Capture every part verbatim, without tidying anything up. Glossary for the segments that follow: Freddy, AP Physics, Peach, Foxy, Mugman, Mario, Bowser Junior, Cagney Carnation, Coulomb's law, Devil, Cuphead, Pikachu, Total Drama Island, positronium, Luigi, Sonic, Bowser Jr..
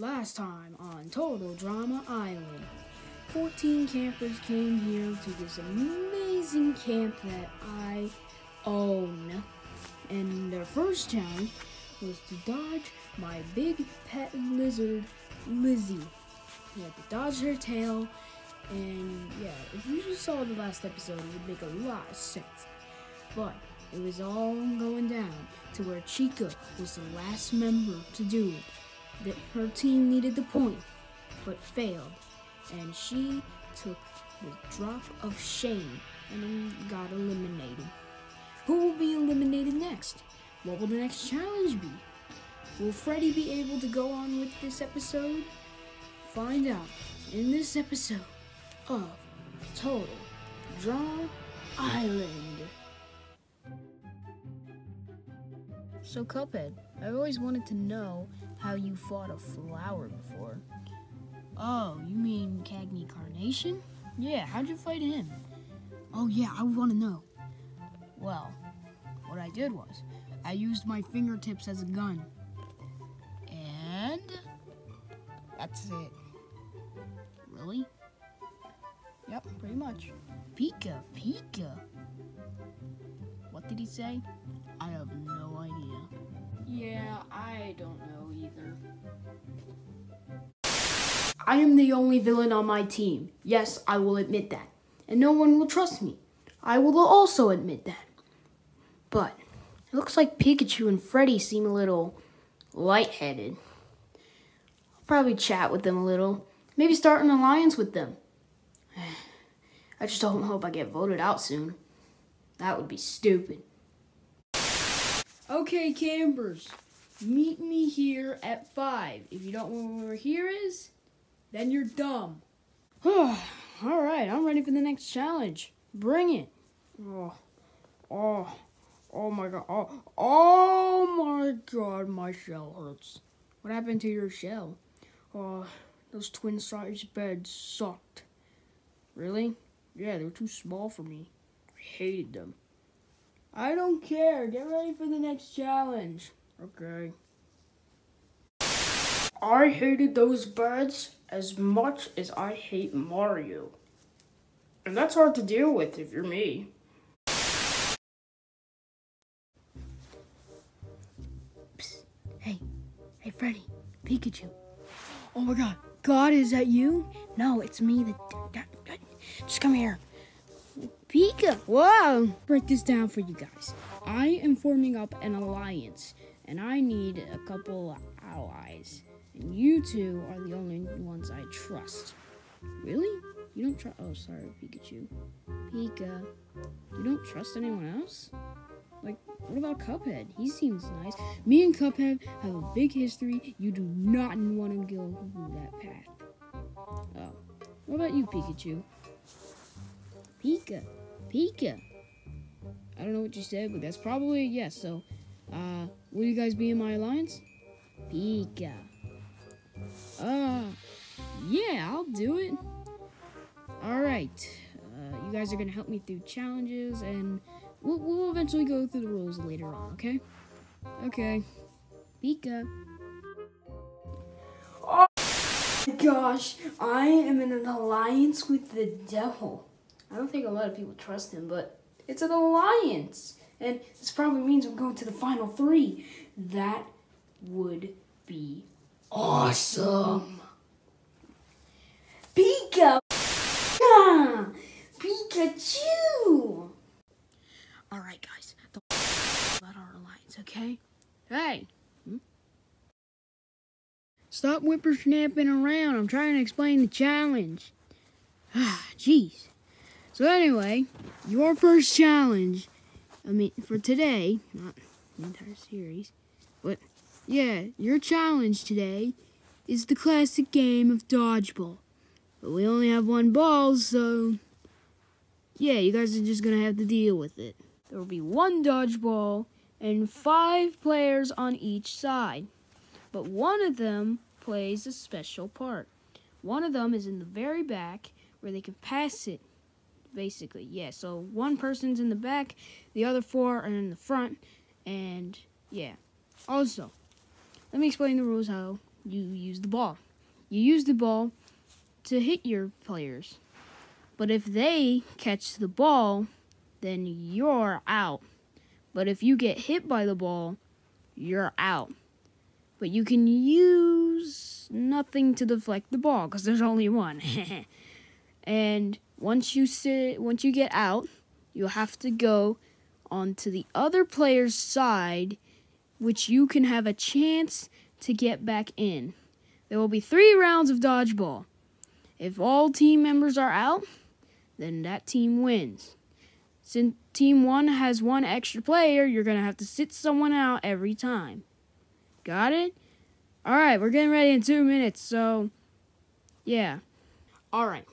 Last time on Total Drama Island, fourteen campers came here to this amazing camp that I own. And their first challenge was to dodge my big pet lizard, Lizzie. You had to dodge her tail, and yeah, if you just saw the last episode, it would make a lot of sense. But it was all going down to where Chica was the last member to do it. That her team needed the point, but failed, and she took the drop of shame and then got eliminated. Who will be eliminated next? What will the next challenge be? Will Freddy be able to go on with this episode? Find out in this episode of Total Drama Island. So Cuphead, I always wanted to know how you fought a flower before. Oh, you mean Cagney Carnation? Yeah, how'd you fight him? Oh yeah, I want to know. Well, what I did was, I used my fingertips as a gun. And that's it. Really? Yep, pretty much. Pika, Pika. What did he say? I have no idea. Yeah, I don't know either. I am the only villain on my team. Yes, I will admit that. And no one will trust me. I will also admit that. But it looks like Pikachu and Freddy seem a little lightheaded. I'll probably chat with them a little. Maybe start an alliance with them. I just don't hope I get voted out soon. That would be stupid. Okay, campers, meet me here at five. If you don't know where here is, then you're dumb. All right, I'm ready for the next challenge. Bring it. Oh, oh, oh my God. Oh, oh my God, my shell hurts. What happened to your shell? Oh, those twin-sized beds sucked. Really? Yeah, they were too small for me. I hated them. I don't care. Get ready for the next challenge. Okay. I hated those birds as much as I hate Mario. And that's hard to deal with if you're me. Psst. Hey. Hey, Freddy. Pikachu. Oh my God. God, is that you? No, it's me. That Just come here. Pika! Whoa! Break this down for you guys. I am forming up an alliance, and I need a couple allies. And you two are the only ones I trust. Really? You don't trust? Oh, sorry, Pikachu. Pika, you don't trust anyone else? Like, what about Cuphead? He seems nice. Me and Cuphead have a big history. You do not want to go that path. Oh, what about you, Pikachu? Pika. Pika. I don't know what you said, but that's probably a yes. So, uh, will you guys be in my alliance? Pika. Uh, yeah, I'll do it. All right. Uh, you guys are going to help me through challenges, and we'll, we'll eventually go through the rules later on, okay? Okay. Pika. Oh my gosh, I am in an alliance with the devil. I don't think a lot of people trust him, but it's an alliance. And this probably means I'm going to the final three. That would be awesome. Pika! Pikachu! Alright, guys. Don't about our alliance, okay? Hey! Hmm? Stop whippersnapping around. I'm trying to explain the challenge. Ah, jeez. So anyway, your first challenge, I mean, for today, not the entire series, but yeah, your challenge today is the classic game of dodgeball. But we only have one ball, so yeah, you guys are just going to have to deal with it. There will be one dodgeball and five players on each side, but one of them plays a special part. One of them is in the very back where they can pass it. Basically, yeah, so one person's in the back, the other four are in the front, and yeah. Also, let me explain the rules how you use the ball. You use the ball to hit your players. But if they catch the ball, then you're out. But if you get hit by the ball, you're out. But you can use nothing to deflect the ball because there's only one. And once you sit, once you get out, you'll have to go onto the other player's side, which you can have a chance to get back in. There will be three rounds of dodgeball. If all team members are out, then that team wins. Since team one has one extra player, you're going to have to sit someone out every time. Got it? Alright, we're getting ready in two minutes, so, yeah. Alright,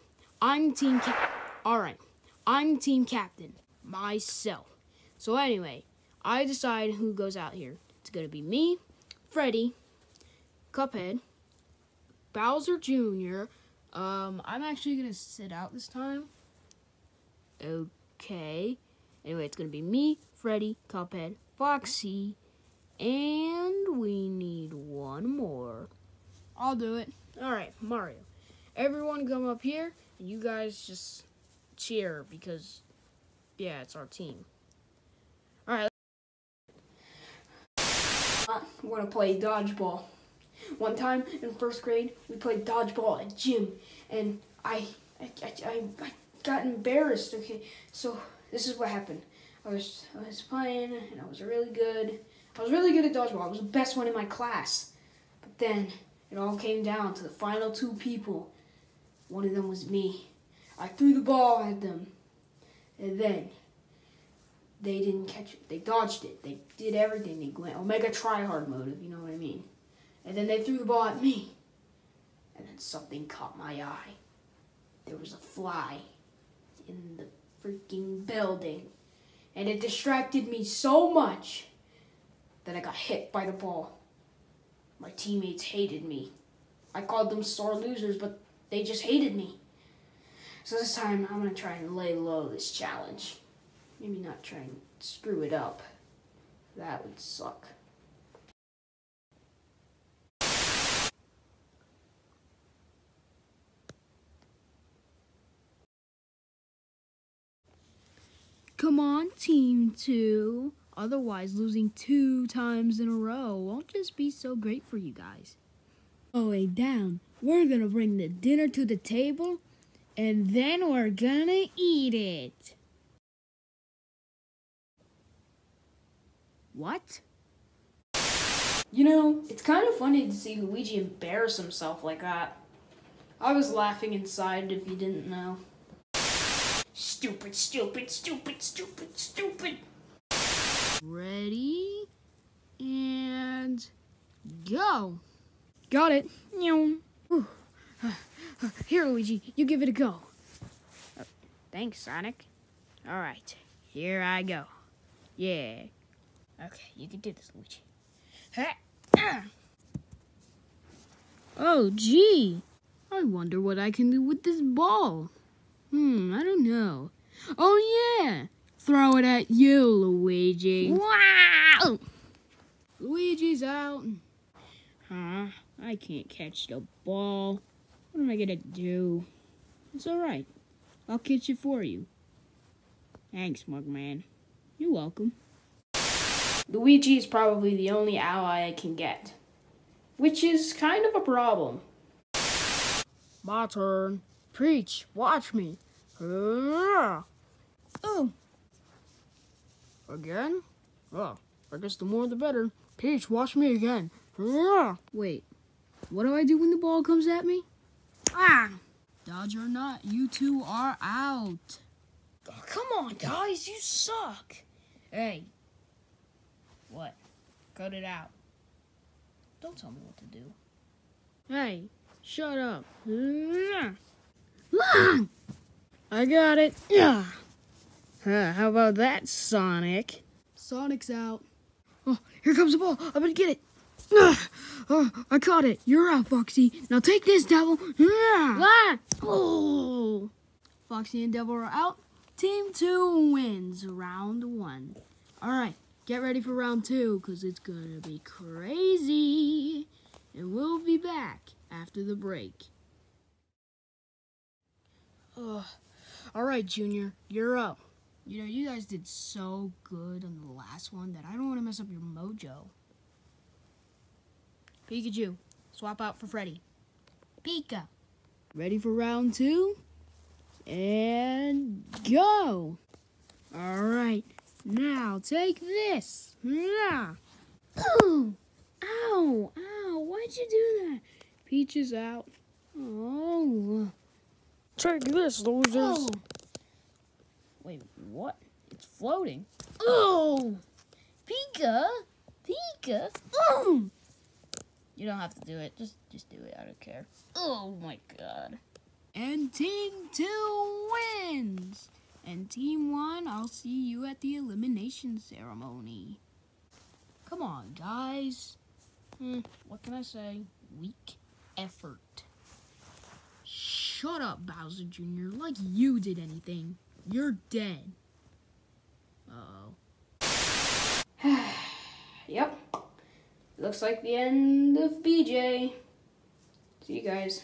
I'm team cap- Alright, I'm team captain, myself. So anyway, I decide who goes out here. It's going to be me, Freddy, Cuphead, Bowser Junior Um, I'm actually going to sit out this time. Okay. Anyway, it's going to be me, Freddy, Cuphead, Foxy, and we need one more. I'll do it. Alright, Mario. Everyone come up here, and you guys just cheer because, yeah, it's our team. Alright. We're going to play dodgeball. One time in first grade, we played dodgeball at gym, and I I, I, I got embarrassed, okay? So this is what happened. I was, I was playing, and I was really good. I was really good at dodgeball. I was the best one in my class. But then it all came down to the final two people. One of them was me. I threw the ball at them, and then they didn't catch it. They dodged it. They did everything. They went Omega tryhard mode, if you know what I mean. And then they threw the ball at me. And then something caught my eye. There was a fly in the freaking building. And it distracted me so much that I got hit by the ball. My teammates hated me. I called them sore losers, but they just hated me. So this time, I'm going to try and lay low this challenge. Maybe not try and screw it up. That would suck. Come on, team two. Otherwise, losing two times in a row won't just be so great for you guys. Going down, we're gonna bring the dinner to the table, and then we're gonna eat it. What? You know, it's kind of funny to see Luigi embarrass himself like that. I was laughing inside if you didn't know. Stupid, stupid, stupid, stupid, stupid. Ready, and go. Got it. Here, Luigi, you give it a go. Oh, thanks, Sonic. All right, here I go. Yeah. Okay, you can do this, Luigi. Oh, gee. I wonder what I can do with this ball. Hmm, I don't know. Oh, yeah! Throw it at you, Luigi. Wow! Luigi's out. Huh? I can't catch the ball. What am I gonna do? It's alright. I'll catch it for you. Thanks, Mugman. You're welcome. Luigi is probably the only ally I can get, which is kind of a problem. My turn. Preach, watch me. Uh, oh. Again? Oh, I guess the more the better. Preach, watch me again. Uh, wait, what do I do when the ball comes at me? Ah! Dodge or not, you two are out. Oh, come on, guys, you suck. Hey. What? Cut it out. Don't tell me what to do. Hey, shut up. Uh, I got it. Yeah. Huh, how about that, Sonic? Sonic's out. Oh, here comes the ball. I'm gonna get it. Oh, I caught it. You're out, Foxy. Now take this, Devil. Yeah. Oh. Foxy and Devil are out. Team two wins round one. All right, get ready for round two because it's gonna be crazy. And we'll be back. after the break. Ugh. All right, Junior, you're up. You know, you guys did so good on the last one that I don't want to mess up your mojo. Pikachu, swap out for Freddy. Pika. Ready for round two? And go! All right, now take this. Yeah. Ooh! Ow! Ow! Why'd you do that? Peach is out. Oh! Take this, losers. Oh. Wait, what? It's floating. Oh! Pika! Pika! Oh! You don't have to do it. Just, just do it. I don't care. Oh my God! And team two wins. And team one, I'll see you at the elimination ceremony. Come on, guys. Mm, what can I say? Weak effort. Shut up, Bowser Junior Like you did anything. You're dead. Uh-oh. Yep. Looks like the end of B J. See you guys.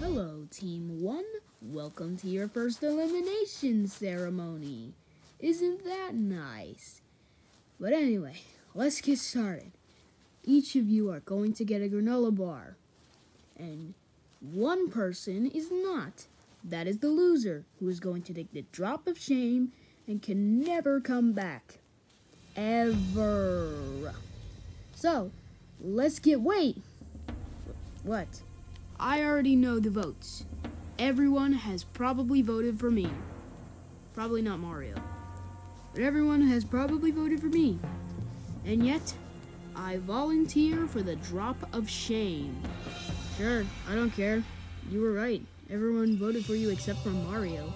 Hello, Team one. Welcome to your first elimination ceremony. Isn't that nice? But anyway, let's get started. Each of you are going to get a granola bar. And one person is not. That is the loser, who is going to take the drop of shame and can never come back. Ever. So, let's get... Wait! What? I already know the votes. Everyone has probably voted for me. Probably not Mario. But everyone has probably voted for me. And yet, I volunteer for the drop of shame. Sure, I don't care. You were right. Everyone voted for you except for Mario.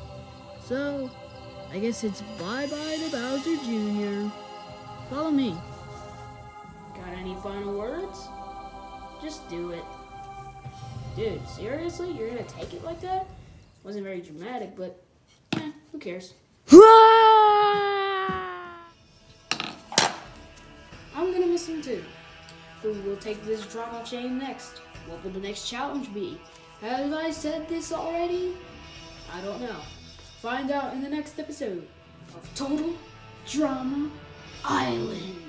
So, I guess it's bye-bye to Bowser Junior Follow me. Got any final words? Just do it. Dude, seriously? You're gonna take it like that? Wasn't very dramatic, but eh, who cares? I'm gonna miss him too. Who will take this drop of shame next? What will the next challenge be? Have I said this already? I don't know. Find out in the next episode of Total Drama Island.